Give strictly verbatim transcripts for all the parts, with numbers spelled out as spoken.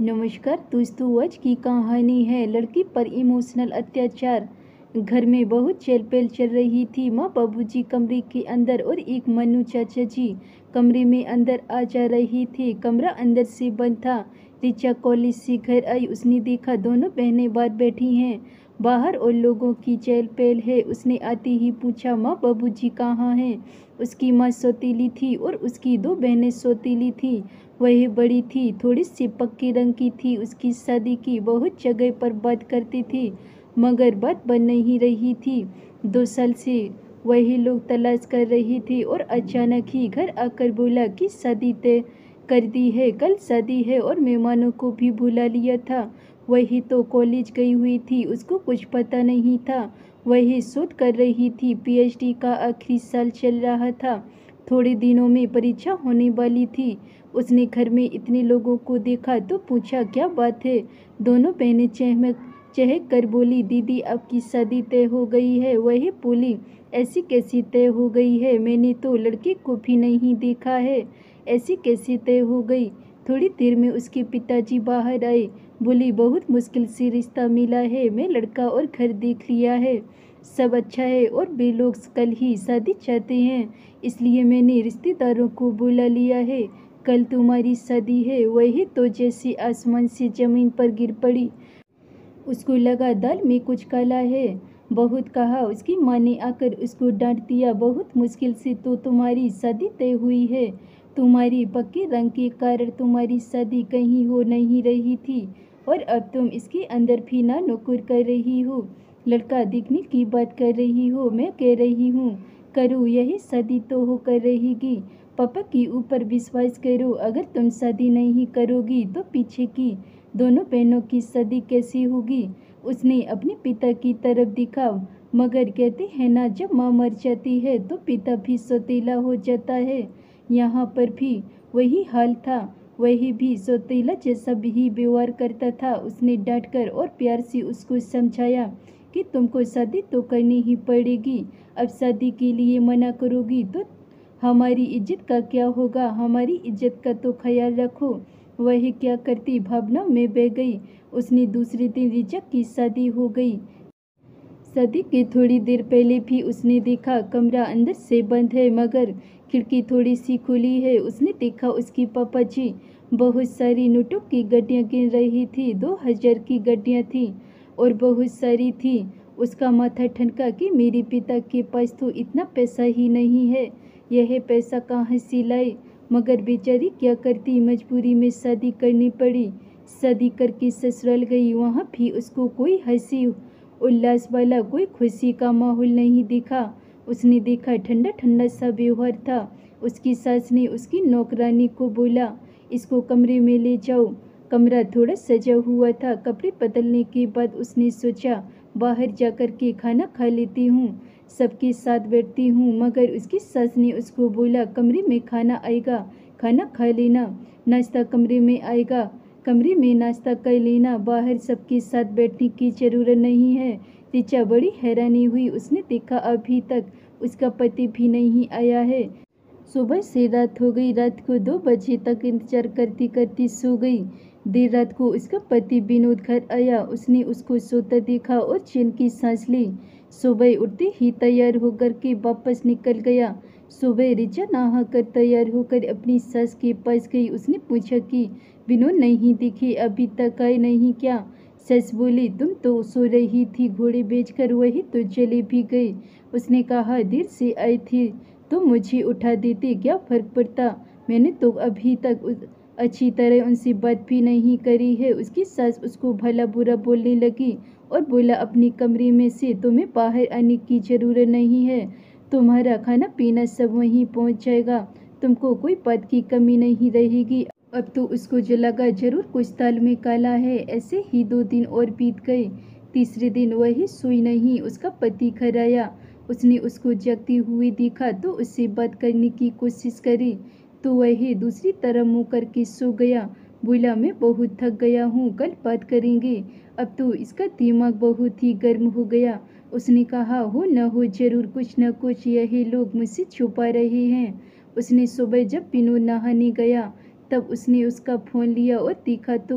नमस्कार दोस्तों, आज की कहानी है लड़की पर इमोशनल अत्याचार। घर में बहुत चहल-पहल चल रही थी। माँ बाबूजी कमरे के अंदर और एक मनु चाचा जी कमरे में अंदर आ जा रहे थे। कमरा अंदर से बंद था। रिचा कॉलेज से घर आई। उसने देखा दोनों बहनें बाहर बैठी हैं। बाहर और लोगों की चहल-पहल है। उसने आते ही पूछा, माँ बाबूजी कहाँ हैं? उसकी माँ सौतीली थी और उसकी दो बहनें सौतीली थी। वह बड़ी थी, थोड़ी सी पक्के रंग की थी। उसकी शादी की बहुत जगह पर बात करती थी मगर बात बन नहीं रही थी। दो साल से वही लोग तलाश कर रहे थे और अचानक ही घर आकर बोला कि शादी तय कर दी है, कल शादी है और मेहमानों को भी बुला लिया था। वही तो कॉलेज गई हुई थी, उसको कुछ पता नहीं था। वही शोध कर रही थी। पीएचडी का आखिरी साल चल रहा था। थोड़े दिनों में परीक्षा होने वाली थी। उसने घर में इतने लोगों को देखा तो पूछा, क्या बात है? दोनों बहनें चहक चहक कर बोली, दीदी आपकी शादी तय हो गई है। वही बोली, ऐसी कैसी तय हो गई है? मैंने तो लड़के को भी नहीं देखा है, ऐसी कैसी तय हो गई? थोड़ी देर में उसके पिताजी बाहर आए। बोली, बहुत मुश्किल से रिश्ता मिला है, मैं लड़का और घर देख लिया है, सब अच्छा है और वे लोग कल ही शादी चाहते हैं, इसलिए मैंने रिश्तेदारों को बुला लिया है, कल तुम्हारी शादी है। वही तो जैसे आसमान से ज़मीन पर गिर पड़ी। उसको लगा दाल में कुछ काला है। बहुत कहा, उसकी माँ ने आकर उसको डांट दिया, बहुत मुश्किल से तो तुम्हारी शादी तय हुई है, तुम्हारी पक्के रंग के कारण तुम्हारी शादी कहीं हो नहीं रही थी और अब तुम इसके अंदर भी ना नौकर कर रही हो, लड़का देखने की बात कर रही हो। मैं कह रही हूँ करो, यही शादी तो होकर रहेगी, पापा के ऊपर विश्वास करो। अगर तुम शादी नहीं करोगी तो पीछे की दोनों बहनों की शादी कैसी होगी? उसने अपने पिता की तरफ देखा। मगर कहते हैं ना, जब माँ मर जाती है तो पिता भी सौतेला हो जाता है, यहाँ पर भी वही हाल था। वही भी सौतेला जैसा भी व्यवहार करता था। उसने डांटकर और प्यार से उसको समझाया कि तुमको शादी तो करनी ही पड़ेगी, अब शादी के लिए मना करोगी तो हमारी इज्जत का क्या होगा? हमारी इज्जत का तो ख्याल रखो। वह क्या करती भावना में बह गई। उसने दूसरे दिन रिचा की शादी हो गई। शादी के थोड़ी देर पहले भी उसने देखा कमरा अंदर से बंद है मगर खिड़की थोड़ी सी खुली है। उसने देखा उसकी पापा जी बहुत सारी नोटों की गड्डियाँ गिन रही थी। दो हजार की गड्डियाँ थी और बहुत सारी थी। उसका माथा ठनका कि मेरे पिता के पास तो इतना पैसा ही नहीं है, यह पैसा कहाँ से लाए? मगर बेचारी क्या करती, मजबूरी में शादी करनी पड़ी। शादी करके ससुराल गई, वहाँ भी उसको कोई हंसी उल्लास वाला कोई खुशी का माहौल नहीं दिखा। उसने देखा ठंडा ठंडा सा व्यवहार था। उसकी सास ने उसकी नौकरानी को बोला, इसको कमरे में ले जाओ। कमरा थोड़ा सजा हुआ था। कपड़े बदलने के बाद उसने सोचा बाहर जाकर के खाना खा लेती हूँ, सबके साथ बैठती हूँ। मगर उसकी सास ने उसको बोला, कमरे में खाना आएगा, खाना खा लेना, नाश्ता कमरे में आएगा, कमरे में नाश्ता कर लेना, बाहर सबके साथ बैठने की ज़रूरत नहीं है। रिचा बड़ी हैरानी हुई। उसने देखा अभी तक उसका पति भी नहीं आया है। सुबह से रात हो गई। रात को दो बजे तक इंतजार करती करती सो गई। देर रात को उसका पति विनोद घर आया। उसने उसको सोता देखा और चैन की सांस ली। सुबह उठते ही तैयार होकर के वापस निकल गया। सुबह रिचा नहा कर तैयार होकर अपनी सास के पास गई। उसने पूछा कि विनोद नहीं दिखे, अभी तक आए नहीं क्या? सस बोली, तुम तो सो रही थी घोड़े बेचकर, वही तो चले भी गए। उसने कहा, देर से आई थी तो मुझे उठा देते, क्या फर्क पड़ता, मैंने तो अभी तक अच्छी तरह उनसे बात भी नहीं करी है। उसकी सास उसको भला बुरा बोलने लगी और बोला, अपने कमरे में से तुम्हें बाहर आने की ज़रूरत नहीं है, तुम्हारा खाना पीना सब वहीं पहुंच जाएगा, तुमको कोई पद की कमी नहीं रहेगी। अब तो उसको जो लगा जरूर कुछ ताल में काला है। ऐसे ही दो दिन और बीत गए। तीसरे दिन वही सोई नहीं। उसका पति घर आया। उसने उसको जगते हुए देखा तो उससे बात करने की कोशिश करी तो वह दूसरी तरफ मुँह करके सो गया। बोला, मैं बहुत थक गया हूँ, कल बात करेंगे। अब तो इसका दिमाग बहुत ही गर्म हो गया। उसने कहा, हो न हो जरूर कुछ न कुछ यही लोग मुझसे छुपा रहे हैं। उसने सुबह जब विनोद नहाने गया तब उसने उसका फ़ोन लिया और देखा तो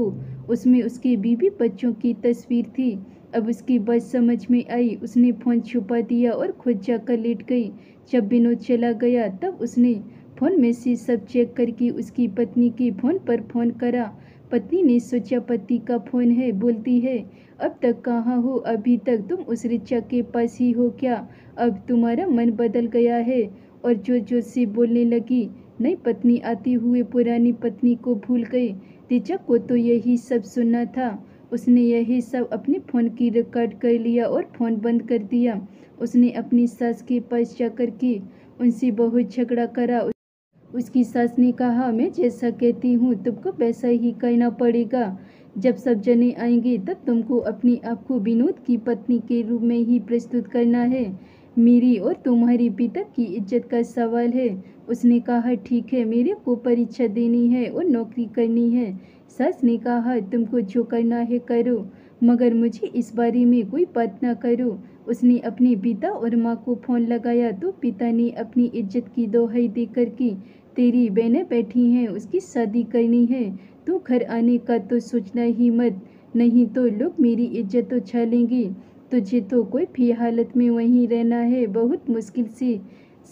उसमें उसके बीवी बच्चों की तस्वीर थी। अब उसकी बात समझ में आई। उसने फ़ोन छुपा दिया और खुद जाकर लेट गई। जब विनोद चला गया तब उसने फ़ोन में से सब चेक करके उसकी पत्नी के फ़ोन पर फ़ोन करा। पत्नी ने सोचा पति का फ़ोन है। बोलती है, अब तक कहाँ हो? अभी तक तुम उस रिचा के पास ही हो क्या? अब तुम्हारा मन बदल गया है। और जोर जोर से बोलने लगी। नई पत्नी आते हुए पुरानी पत्नी को भूल गई। रिचा को तो यही सब सुनना था। उसने यही सब अपने फ़ोन की रिकॉर्ड कर लिया और फ़ोन बंद कर दिया। उसने अपनी सास के पास जाकर के उनसे बहुत झगड़ा करा। उसकी सास ने कहा, मैं जैसा कहती हूँ तुमको वैसा ही करना पड़ेगा। जब सब जने आएंगे तब तुमको अपने आप को विनोद की पत्नी के रूप में ही प्रस्तुत करना है। मेरी और तुम्हारी पिता की इज्जत का सवाल है। उसने कहा, ठीक है, मेरे को परीक्षा देनी है और नौकरी करनी है। सास ने कहा, तुमको जो करना है करो, मगर मुझे इस बारे में कोई बात ना करो। उसने अपने पिता और माँ को फ़ोन लगाया तो पिता ने अपनी इज्जत की दोहाई देकर के, तेरी बहनें बैठी हैं, उसकी शादी करनी है, तो घर आने का तो सोचना ही मत, नहीं तो लोग मेरी इज्जत उछालेंगे। तुझे तो कोई भी हालत में वहीं रहना है। बहुत मुश्किल से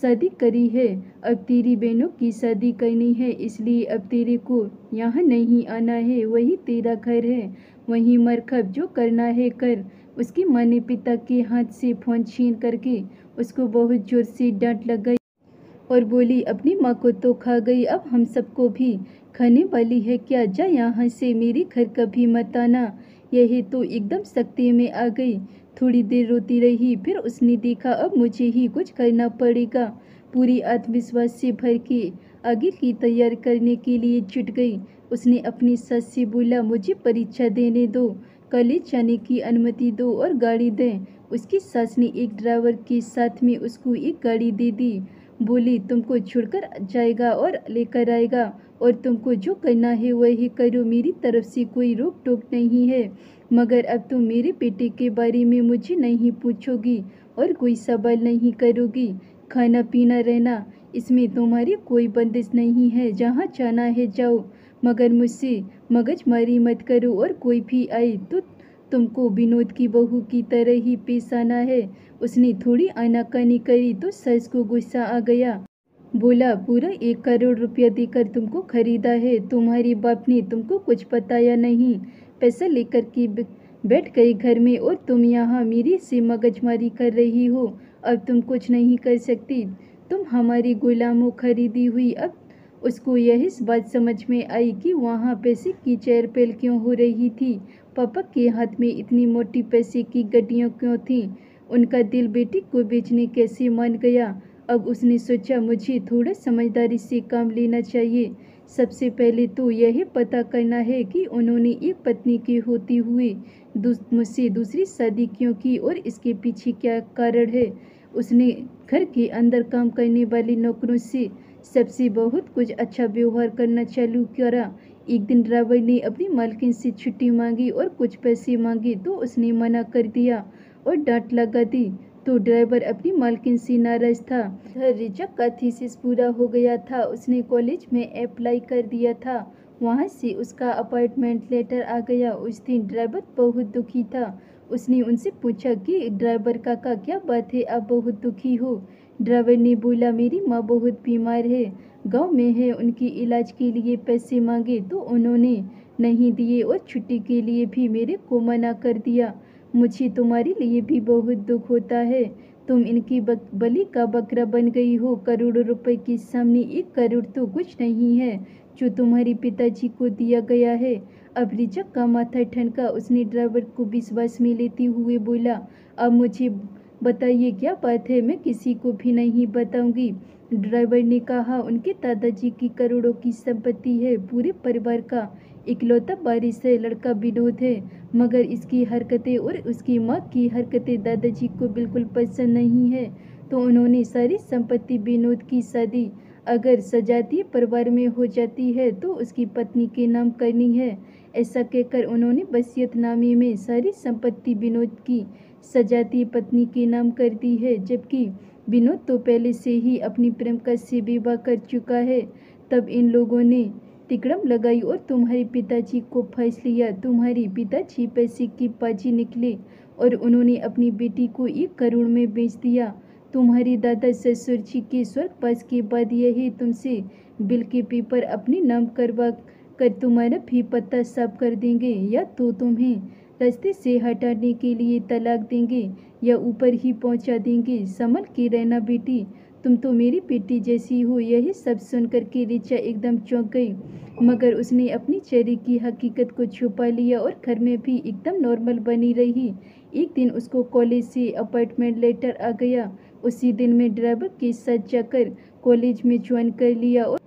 शादी करी है। अब तेरी बहनों की शादी करनी है, इसलिए अब तेरे को यहाँ नहीं आना है। वही तेरा घर है, वहीं मरखब, जो करना है कर। उसकी माँ ने पिता के हाथ से फोन छीन करके उसको बहुत जोर से डांट लग गई और बोली, अपनी माँ को तो खा गई, अब हम सबको भी खाने वाली है क्या? जा यहाँ से, मेरे घर कभी मत आना। यही तो एकदम सख्ती में आ गई। थोड़ी देर रोती रही, फिर उसने देखा अब मुझे ही कुछ करना पड़ेगा। पूरी आत्मविश्वास से भर के आगे की तैयारी करने के लिए जुट गई। उसने अपनी सास से बोला, मुझे परीक्षा देने दो, कॉलेज जाने की अनुमति दो और गाड़ी दें। उसकी सास ने एक ड्राइवर के साथ में उसको एक गाड़ी दे दी। बोली, तुमको छोड़कर जाएगा और लेकर आएगा और तुमको जो करना है वही करो। मेरी तरफ से कोई रोक टोक नहीं है, मगर अब तुम मेरे बेटे के बारे में मुझे नहीं पूछोगी और कोई सवाल नहीं करोगी। खाना पीना रहना, इसमें तुम्हारी कोई बंदिश नहीं है। जहाँ जाना है जाओ, मगर मुझसे मगजमारी मत करो। और कोई भी आए तो तुमको विनोद की बहू की तरह ही पेश आना है। उसने थोड़ी आनाकानी करी तो सस को गुस्सा आ गया। बोला, पूरा एक करोड़ रुपया देकर तुमको खरीदा है, तुम्हारे बाप ने तुमको कुछ बताया नहीं। पैसा लेकर के बैठ गए घर में और तुम यहाँ मेरे से मगजमारी कर रही हो। अब तुम कुछ नहीं कर सकती, तुम हमारी गुलाम हो खरीदी हुई। अब उसको यह इस बात समझ में आई कि वहाँ पैसे की चहल पहल क्यों हो रही थी। पापा के हाथ में इतनी मोटी पैसे की गड्डियाँ क्यों थीं। उनका दिल बेटी को बेचने कैसे मान गया। अब उसने सोचा, मुझे थोड़ा समझदारी से काम लेना चाहिए। सबसे पहले तो यह पता करना है कि उन्होंने एक पत्नी के होते हुए मुझसे दूसरी शादी क्यों की और इसके पीछे क्या कारण है। उसने घर के अंदर काम करने वाले नौकरों से सबसे बहुत कुछ अच्छा व्यवहार करना चालू करा। एक दिन ड्राइवर ने अपनी मालकिन से छुट्टी मांगी और कुछ पैसे मांगे तो उसने मना कर दिया और डांट लगा दी। तो ड्राइवर अपनी मालकिन से नाराज था। रिचा का थीसिस पूरा हो गया था। उसने कॉलेज में अप्लाई कर दिया था। वहाँ से उसका अपॉइंटमेंट लेटर आ गया। उस दिन ड्राइवर बहुत दुखी था। उसने उनसे पूछा कि ड्राइवर काका, क्या बात है, आप बहुत दुखी हो? ड्राइवर ने बोला, मेरी माँ बहुत बीमार है, गांव में है, उनके इलाज के लिए पैसे मांगे तो उन्होंने नहीं दिए और छुट्टी के लिए भी मेरे को मना कर दिया। मुझे तुम्हारे लिए भी बहुत दुख होता है। तुम इनकी बलि का बकरा बन गई हो। करोड़ों रुपए के सामने एक करोड़ तो कुछ नहीं है जो तुम्हारे पिताजी को दिया गया है। अब रिचा का माथा ठनका। उसने ड्राइवर को विश्वास में लेते हुए बोला, अब मुझे बताइए क्या बात है, मैं किसी को भी नहीं बताऊंगी। ड्राइवर ने कहा, उनके दादाजी की करोड़ों की संपत्ति है, पूरे परिवार का इकलौता बारिश है, लड़का विनोद है, मगर इसकी हरकतें और उसकी माँ की हरकतें दादाजी को बिल्कुल पसंद नहीं है, तो उन्होंने सारी संपत्ति विनोद की शादी अगर सजातीय परिवार में हो जाती है तो उसकी पत्नी के नाम करनी है। ऐसा कहकर उन्होंने वसीयतनामे में सारी संपत्ति विनोद की सजातीय पत्नी के नाम कर दी है, जबकि विनोद तो पहले से ही अपनी प्रेमिका से विवाह कर चुका है। तब इन लोगों ने तिकड़म लगाई और तुम्हारे पिताजी को फंस लिया। तुम्हारे पिताजी पैसे की बाजी निकले और उन्होंने अपनी बेटी को एक करोड़ में बेच दिया। तुम्हारे दादा ससुर जी के स्वर्गवास के बाद यही तुमसे बिल के पेपर अपने नाम करवा कर तुम्हारा भी पत्ता साफ कर देंगे, या तो तुम्हें रास्ते से हटाने के लिए तलाक देंगे या ऊपर ही पहुंचा देंगे। संभल के रहना बेटी, तुम तो मेरी बेटी जैसी हो। यही सब सुन करके रिचा एकदम चौंक गई, मगर उसने अपनी चेहरे की हकीकत को छुपा लिया और घर में भी एकदम नॉर्मल बनी रही। एक दिन उसको कॉलेज से अपॉइंटमेंट लेटर आ गया। उसी दिन में ड्राइवर के साथ जाकर कॉलेज में ज्वाइन कर लिया और,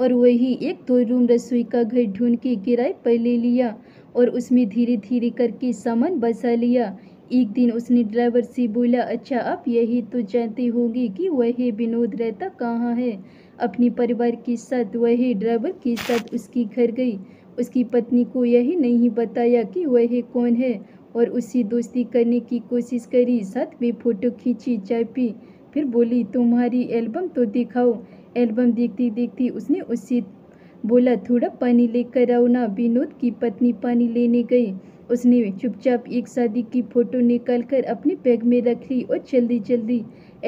और वही एक दो रूम रसोई का घर ढूंढ के किराए पर ले लिया और उसमें धीरे धीरे करके सामान बसा लिया। एक दिन उसने ड्राइवर से बोला, अच्छा आप यही तो जानते होंगे कि वह विनोद रहता कहाँ है। अपने परिवार के साथ वह ड्राइवर के साथ उसकी घर गई। उसकी पत्नी को यही नहीं बताया कि वह कौन है और उससे दोस्ती करने की कोशिश करी। साथ में फ़ोटो खींची, चाय पी, फिर बोली तुम्हारी एल्बम तो दिखाओ। एल्बम देखती देखती उसने उससे बोला थोड़ा पानी लेकर आओ ना। विनोद की पत्नी पानी लेने गई। उसने चुपचाप एक शादी की फ़ोटो निकाल कर अपने बैग में रख ली और जल्दी जल्दी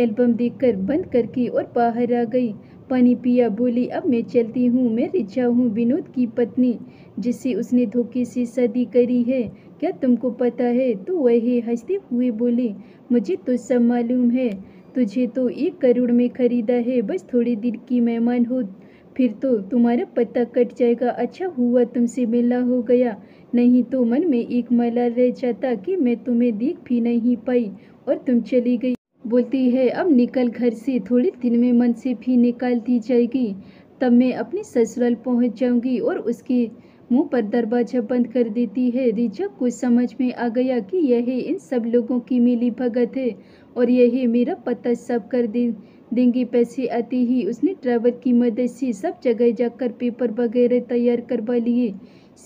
एल्बम देखकर बंद करके और बाहर आ गई। पानी पिया, बोली अब मैं चलती हूँ, मैं रिचा हूँ। विनोद की पत्नी जिससे उसने धोखे से शादी करी है, क्या तुमको पता है? तो वह हंसते हुए बोली, मुझे तो सब मालूम है, तुझे तो एक करोड़ में ख़रीदा है, बस थोड़ी देर की मेहमान हो फिर तो तुम्हारा पता कट जाएगा। अच्छा हुआ तुमसे मिलना हो गया, नहीं तो मन में एक मलाल रह जाता कि मैं तुम्हें देख भी नहीं पाई और तुम चली गई। बोलती है अब निकल घर से, थोड़े दिन में मन से भी निकाल दी जाएगी, तब मैं अपने ससुराल पहुंच जाऊंगी। और उसके मुंह पर दरवाजा बंद कर देती है। रिचा को समझ में आ गया कि यह इन सब लोगों की मिली भगत है और यह मेरा पता सब कर दे देंगे। पैसे आते ही उसने ड्राइवर की मदद से सब जगह जाकर पेपर वगैरह तैयार करवा लिए।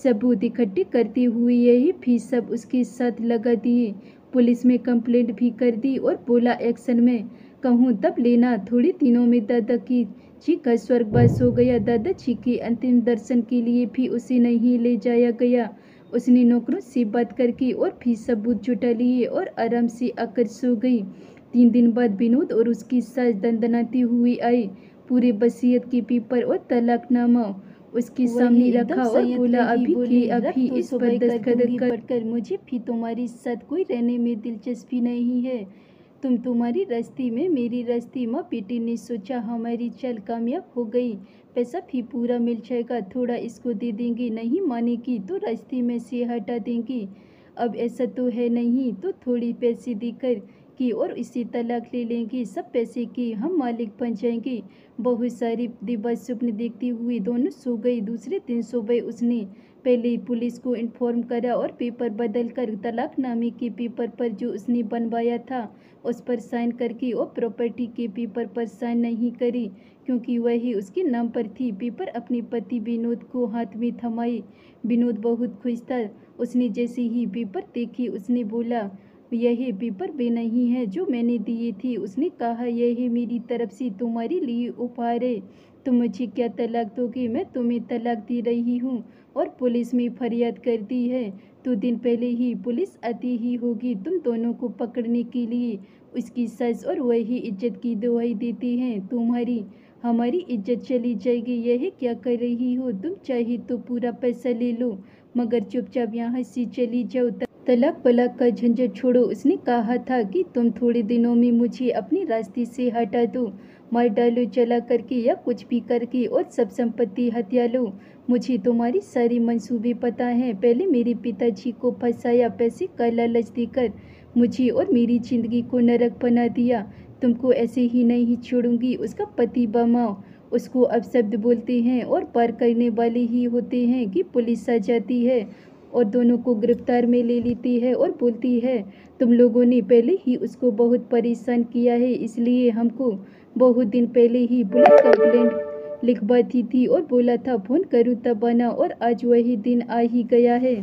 सबूत इकट्ठे करते हुए यही भी सब उसके साथ लगा दिए। पुलिस में कंप्लेंट भी कर दी और बोला एक्शन में कहूँ तब लेना। थोड़े दिनों में दादा की जी का स्वर्गवास हो गया। दादा जी के अंतिम दर्शन के लिए भी उसे नहीं ले जाया गया। उसने नौकरों से बात करके और भी सबूत जुटा लिए और आराम से आकर सो गई। तीन दिन बाद विनोद और उसकी सास दंदनाती हुई आई। पूरे वसीयत के पेपर और तलाकनामा उसके सामने रखा और बोला अभी की अभी इस पर दस्तखत कर, मुझे भी तुम्हारे साथ कोई रहने में दिलचस्पी नहीं है। तुम तुम्हारी रास्ते में मेरी रास्ते। माँ बेटी ने सोचा हमारी चाल कामयाब हो गई, पैसा भी पूरा मिल जाएगा, थोड़ा इसको दे देंगे, नहीं मानेगी तो रास्ते में से हटा देंगे। अब ऐसा तो है नहीं, तो थोड़ी पैसे देकर की और इसी तलाक ले लेंगे। सब पैसे के हम मालिक बन जाएंगे। बहुत सारी दिवस स्वप्न देखते हुए दोनों सो गई। दूसरे दिन सुबह उसने पहले पुलिस को इन्फॉर्म करा और पेपर बदल कर तलाकनामे के पेपर पर जो उसने बनवाया था उस पर साइन करके और प्रॉपर्टी के पेपर पर साइन नहीं करी क्योंकि वही उसके नाम पर थी। पेपर अपने पति विनोद को हाथ में थमाए। विनोद बहुत खुश था। उसने जैसे ही पेपर देखी उसने बोला यह पेपर भी नहीं है जो मैंने दिए थे। उसने कहा यह मेरी तरफ से तुम्हारे लिए उपहार है, तुम मुझे क्या तलाक दोगे? मैं तुम्हें तलाक दे रही हूँ। और पुलिस में फरियाद कर दी है। दो दिन पहले ही पुलिस आती ही होगी तुम दोनों को पकड़ने के लिए। उसकी सच और वही इज्जत की दुहाई देती हैं, तुम्हारी हमारी इज्जत चली जाएगी। यह क्या कर रही हो तुम? चाहे तो पूरा पैसा ले लो मगर चुपचाप यहाँ से चली जाओ। तलाक पलाक का झंझट छोड़ो। उसने कहा था कि तुम थोड़े दिनों में मुझे अपने रास्ते से हटा दो, मार डालो चला करके या कुछ भी करके, और सब संपत्ति हत्या लो। मुझे तुम्हारी सारी मंसूबे पता हैं। पहले मेरे पिताजी को फंसाया, पैसे का लालच देकर मुझे और मेरी जिंदगी को नरक बना दिया। तुमको ऐसे ही नहीं छोड़ूंगी। उसका पति बमा उसको अपशब्द बोलते हैं और पार करने वाले ही होते हैं कि पुलिस आ जाती है और दोनों को गिरफ्तार में ले लेती है और बोलती है तुम लोगों ने पहले ही उसको बहुत परेशान किया है, इसलिए हमको बहुत दिन पहले ही पुलिस कंप्लेंट लिखवाती थी और बोला था फोन करूँ तब आना, और आज वही दिन आ ही गया है।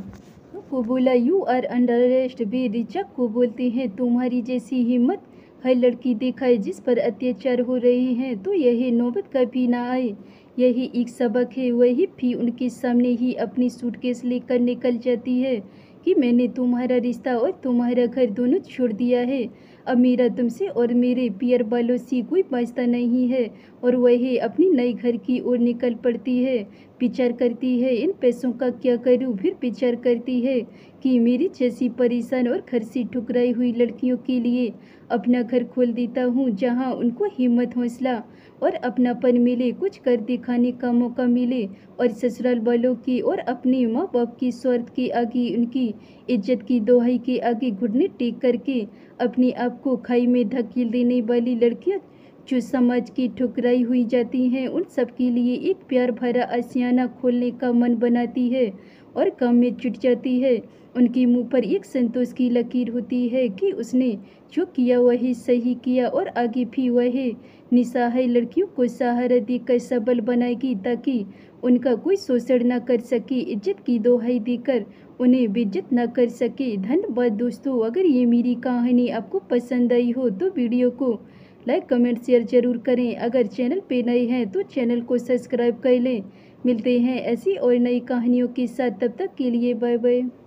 को बोला यू आर अंडर अरेस्ट। वे रिचा को बोलते हैं तुम्हारी जैसी हिम्मत हर लड़की देखा है जिस पर अत्याचार हो रहे हैं, तो यह नौबत कभी ना आए। यही एक सबक है। वही फी उनके सामने ही अपनी सूटकेस लेकर निकल जाती है कि मैंने तुम्हारा रिश्ता और तुम्हारा घर दोनों छोड़ दिया है। अब मेरा तुमसे और मेरे पियर बालों से कोई वास्ता नहीं है। और वह अपने नए घर की ओर निकल पड़ती है। विचार करती है इन पैसों का क्या करूं। फिर विचार करती है कि मेरी जैसी परेशान और घर से ठुकराई हुई लड़कियों के लिए अपना घर खोल देता हूं, जहां उनको हिम्मत हौसला और अपनापन मिले, कुछ कर दिखाने का मौका मिले और ससुराल वालों की और अपने माँ बाप की स्वार्थ के आगे, उनकी इज्जत की दोहाई के आगे घुटने टेक करके अपने आप को खाई में धकेल देने वाली लड़कियाँ जो समाज की ठुकराई हुई जाती हैं, उन सब के लिए एक प्यार भरा आशियाना खोलने का मन बनाती है और काम में जुट जाती है। उनके मुंह पर एक संतोष की लकीर होती है कि उसने जो किया वही सही किया और आगे भी वह निसहाय लड़कियों को सहारा देकर सबल बनाएगी, ताकि उनका कोई शोषण ना कर सके, इज्जत की दोहाई देकर उन्हें बेइज्जत ना कर सके। धन्यवाद दोस्तों, अगर ये मेरी कहानी आपको पसंद आई हो तो वीडियो को लाइक कमेंट शेयर जरूर करें। अगर चैनल पे नए हैं तो चैनल को सब्सक्राइब कर लें। मिलते हैं ऐसी और नई कहानियों के साथ, तब तक के लिए बाय बाय।